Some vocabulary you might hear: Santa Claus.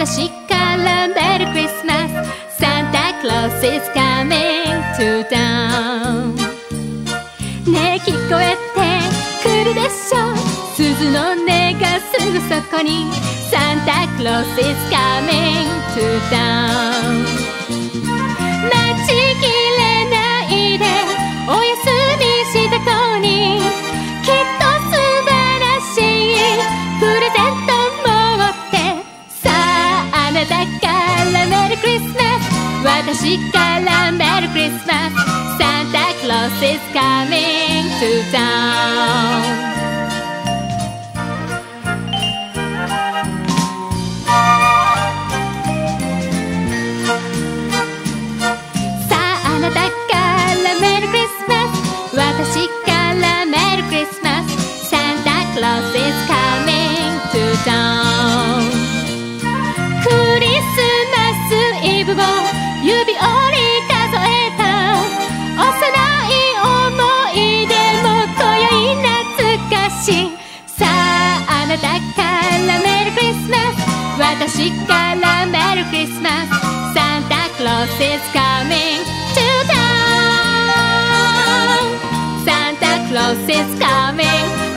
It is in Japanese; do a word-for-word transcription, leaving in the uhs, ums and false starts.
私からメリークリスマス、サンタクロース is coming to town。 ねえ聞こえてくるでしょ、鈴の音がすぐそこに、サンタクロース is coming to town。 待ちきれないでおやすみした子に、きっと素晴らしいプレゼント持って、さああなたからメリークリスマス、私からメリークリスマス、サンタクロース is coming to town。私からメリークリスマス、サンタクロース is coming to town。 クリスマスイブを指折り数えた、幼い思い出も今宵懐かしい、さああなたからメリークリスマス、私からメリークリスマス、サンタクロース is coming to town。Santa Claus is coming